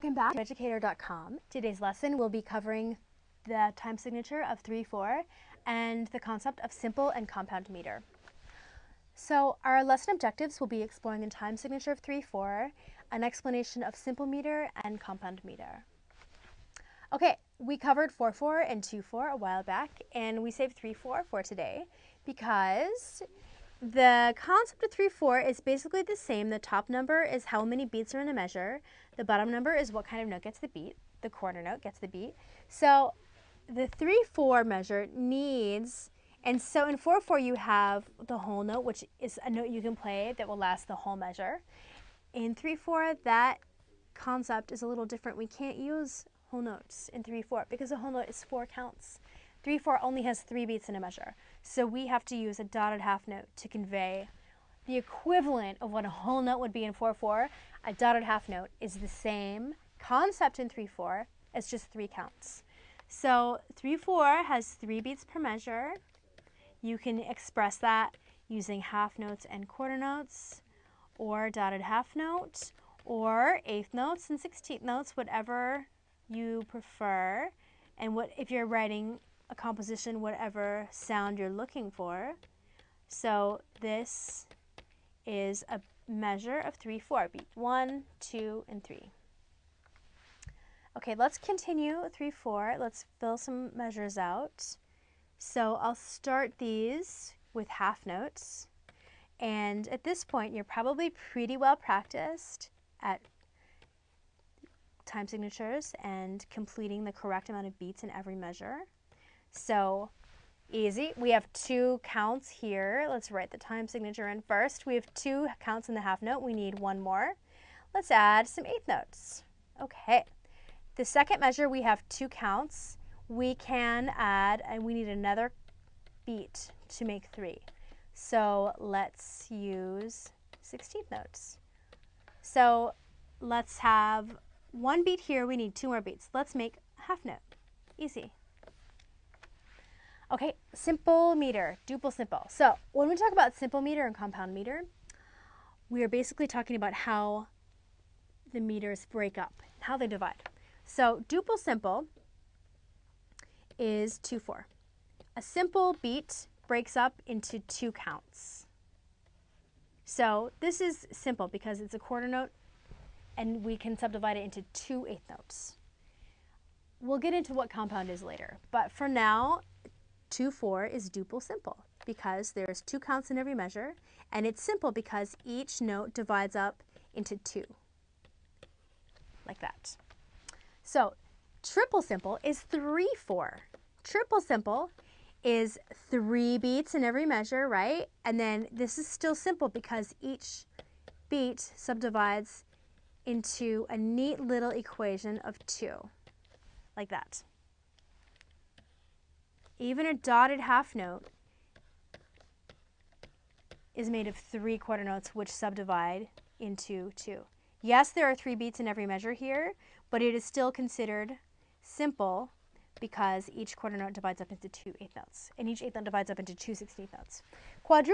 Welcome back to Educator.com. Today's lesson will be covering the time signature of 3-4 and the concept of simple and compound meter. So our lesson objectives will be exploring the time signature of 3-4, an explanation of simple meter and compound meter. Okay, we covered 4-4 and 2-4 a while back, and we saved 3-4 for today because the concept of 3-4 is basically the same. The top number is how many beats are in a measure. The bottom number is what kind of note gets the beat. The quarter note gets the beat. So the 3-4 measure needs, and so in 4-4 you have the whole note, which is a note you can play that will last the whole measure. In 3-4, that concept is a little different. We can't use whole notes in 3-4 because a whole note is 4 counts. 3-4 only has 3 beats in a measure, so we have to use a dotted half note to convey the equivalent of what a whole note would be in 4-4. A dotted half note is the same concept in 3-4 as just 3 counts. So 3-4 has 3 beats per measure. You can express that using half notes and quarter notes, or dotted half note, or eighth notes and 16th notes, whatever you prefer. And what if you're writing a composition, whatever sound you're looking for. So this is a measure of 3-4, beat 1, 2, and 3. Okay, let's continue 3-4. Let's fill some measures out. So I'll start these with half notes. And at this point, you're probably pretty well practiced at time signatures and completing the correct amount of beats in every measure. So easy. We have 2 counts here. Let's write the time signature in first. We have 2 counts in the half note. We need 1 more. Let's add some eighth notes. Okay. The second measure, we have 2 counts. We can add, and we need another beat to make 3. So let's use 16th notes. So let's have 1 beat here. We need 2 more beats. Let's make half note. Easy. Okay, simple meter, duple simple. So when we talk about simple meter and compound meter, we are basically talking about how the meters break up, how they divide. So duple simple is 2-4. A simple beat breaks up into 2 counts. So this is simple because it's a quarter note and we can subdivide it into 2 eighth notes. We'll get into what compound is later, but for now, 2-4 is duple simple because there's 2 counts in every measure, and it's simple because each note divides up into 2, like that. So triple simple is 3-4. Triple simple is 3 beats in every measure, right? And then this is still simple because each beat subdivides into a neat little equation of 2, like that. Even a dotted half note is made of 3 quarter notes, which subdivide into 2. Yes, there are 3 beats in every measure here, but it is still considered simple because each quarter note divides up into 2 eighth notes, and each eighth note divides up into 2 sixteenth notes. Quadruple